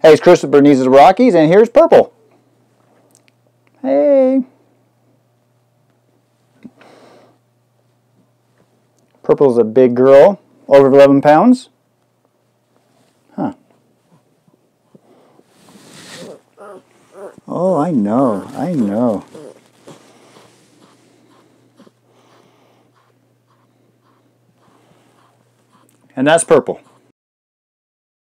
Hey, it's Chris with Bernese Rockies, and here's Purple. Hey. Purple's a big girl, over 11 pounds. Huh. Oh, I know, I know. And that's Purple.